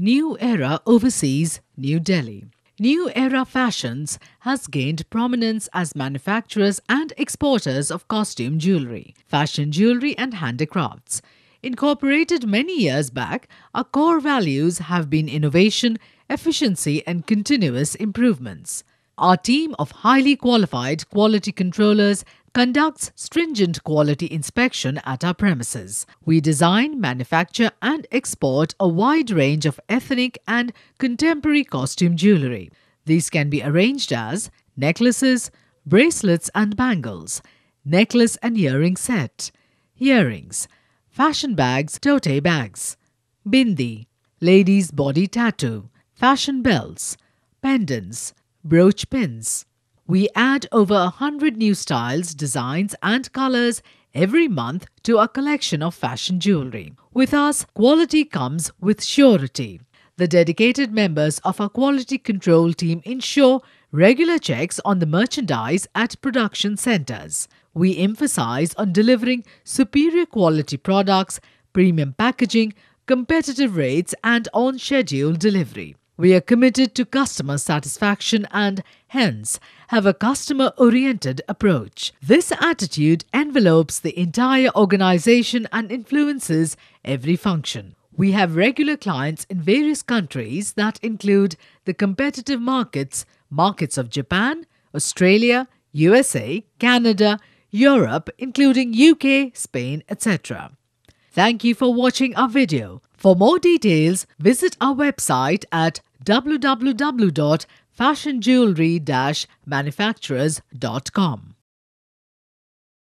New Era Overseas, New Delhi. New Era Fashions has gained prominence as manufacturers and exporters of costume jewellery, fashion jewellery and handicrafts. Incorporated many years back, our core values have been innovation, efficiency and continuous improvements. Our team of highly qualified quality controllers conducts stringent quality inspection at our premises. We design, manufacture and export a wide range of ethnic and contemporary costume jewellery. These can be arranged as necklaces, bracelets and bangles, necklace and earring set, earrings, fashion bags, tote bags, bindi, ladies' body tattoo, fashion belts, pendants, brooch pins. We add over 100 new styles, designs and colours every month to our collection of fashion jewellery. With us, quality comes with surety. The dedicated members of our quality control team ensure regular checks on the merchandise at production centres. We emphasise on delivering superior quality products, premium packaging, competitive rates and on-schedule delivery. We are committed to customer satisfaction and, hence, have a customer-oriented approach. This attitude envelopes the entire organization and influences every function. We have regular clients in various countries that include the competitive markets of Japan, Australia, USA, Canada, Europe, including UK, Spain, etc. Thank you for watching our video. For more details, visit our website at www.fashionjewellery-manufacturers.com.